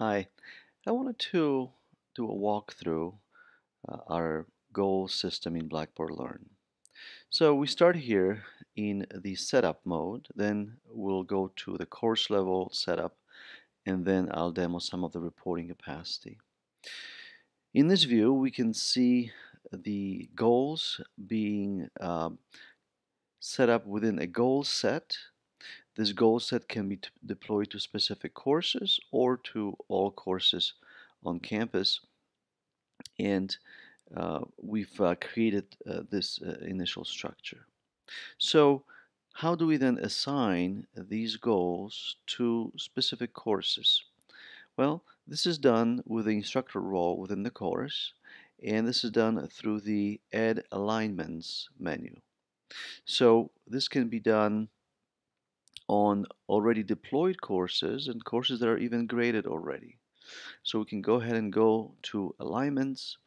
Hi, I wanted to do a walkthrough our goal system in Blackboard Learn. So we start here in the setup mode, then we'll go to the course level setup, and then I'll demo some of the reporting capacity. In this view, we can see the goals being set up within a goal set. This goal set can be deployed to specific courses or to all courses on campus. And we've created this initial structure. So how do we then assign these goals to specific courses? Well, this is done with the instructor role within the course, and this is done through the Add Alignments menu. So this can be done on already deployed courses and courses that are even graded already. So we can go ahead and go to alignments,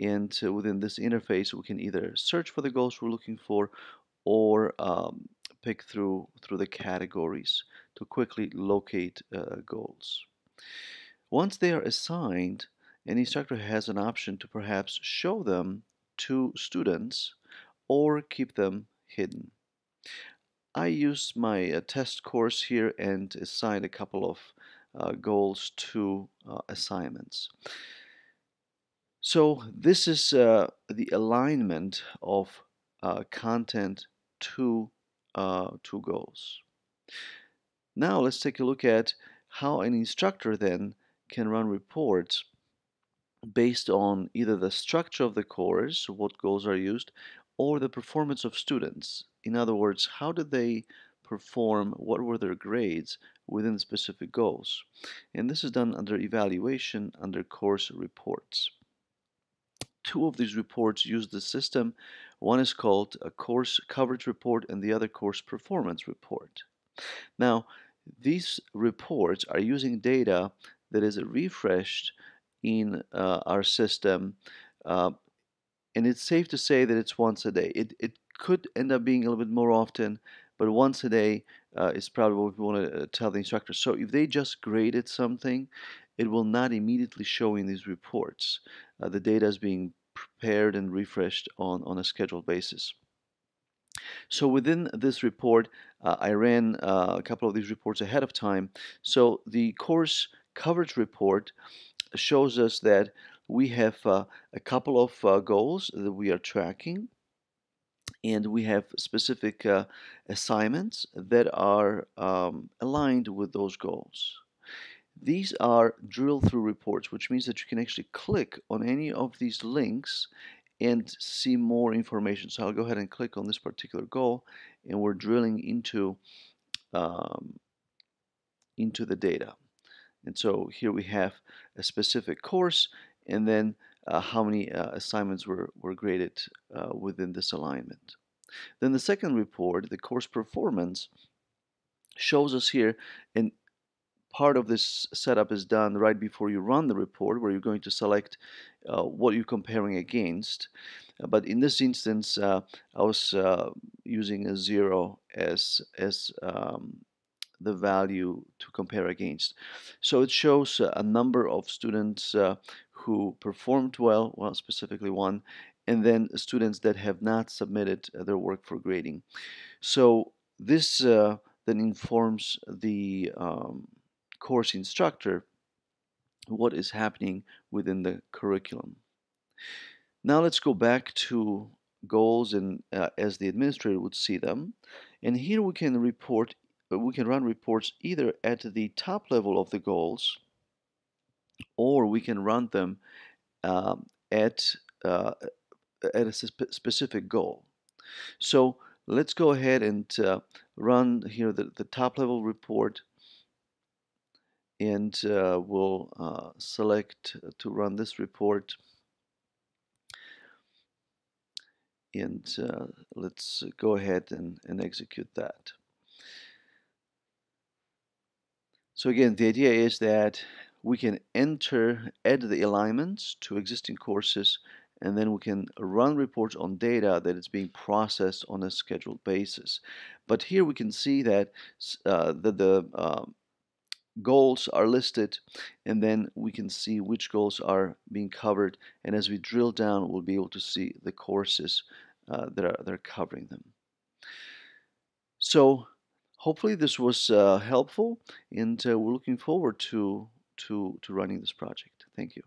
and within this interface we can either search for the goals we're looking for or pick through the categories to quickly locate goals. Once they are assigned, an instructor has an option to perhaps show them to students or keep them hidden. I used my test course here and assigned a couple of goals to assignments. So this is the alignment of content to goals. Now let's take a look at how an instructor then can run reports based on either the structure of the course, what goals are used, or the performance of students. In other words, how did they perform, what were their grades within specific goals? And this is done under evaluation, under course reports. Two of these reports use the system. One is called a course coverage report and the other course performance report. Now, these reports are using data that is refreshed in our system, and it's safe to say that it's once a day. It could end up being a little bit more often, but once a day is probably what we want to tell the instructor. So if they just graded something, it will not immediately show in these reports. The data is being prepared and refreshed on a scheduled basis. So within this report, I ran a couple of these reports ahead of time. So the course coverage report shows us that we have a couple of goals that we are tracking, and we have specific assignments that are aligned with those goals. These are drill-through reports, which means that you can actually click on any of these links and see more information. So I'll go ahead and click on this particular goal, and we're drilling into the data. And so here we have a specific course, and then how many assignments were graded within this alignment. Then the second report, the course performance, shows us here, and part of this setup is done right before you run the report, where you're going to select what you're comparing against. But in this instance, I was using a 0 as the value to compare against. So it shows a number of students who performed well, specifically one, and then students that have not submitted their work for grading. So this then informs the course instructor what is happening within the curriculum. Now let's go back to goals and as the administrator would see them. And here we can report. We can run reports either at the top level of the goals, or we can run them at a specific goal. So let's go ahead and run here the top level report, and we'll select to run this report, and let's go ahead and execute that. So again, the idea is that we can add the alignments to existing courses, and then we can run reports on data that is being processed on a scheduled basis. But here we can see that the goals are listed, and then we can see which goals are being covered, and as we drill down we'll be able to see the courses that are covering them. So hopefully this was helpful, and we're looking forward to running this project. Thank you.